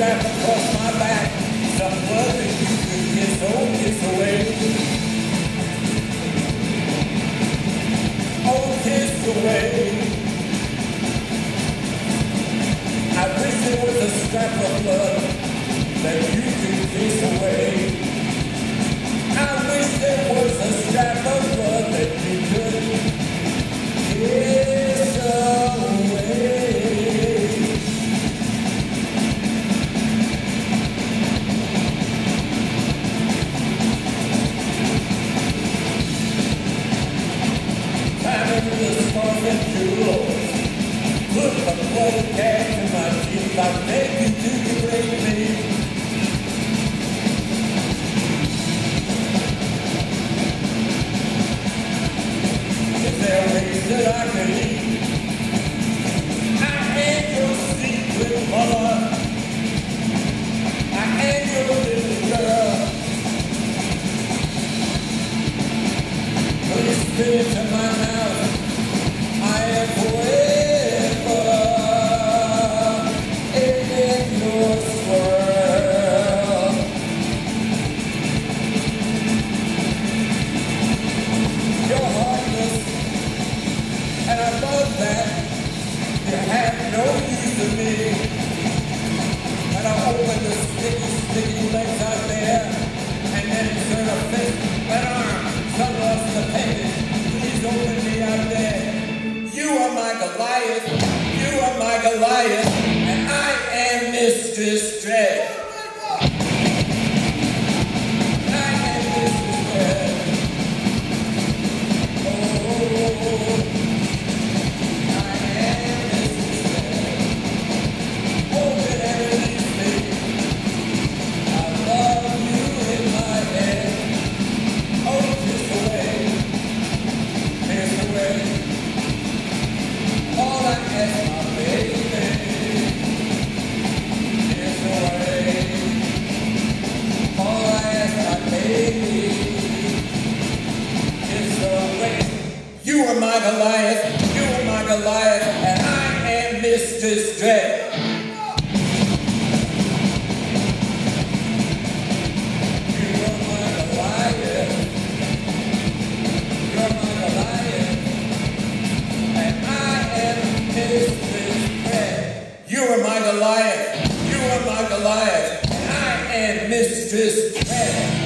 strapped across my back. Somewhere that you could kiss away. Oh, kiss away. I wish there was a scrap of love that you could kiss away. I wish there was a scrap of love that you could kiss away. Look, I'm blowing gas in my teeth. I beg you to degrade me. If there are ways that I can eat, I am your secret mother. I am your little girl. When you spit into my mouth, I am forever. And I'll open the sticky legs out there, and then turn a fist, an arm, cover us the pavement. Please open me out there. You are my Goliath, you are my Goliath, and I am Mistress Dread. You are my Goliath, and I am Mistress Dread. You are my Goliath, you are my Goliath, and I am Mistress Dread.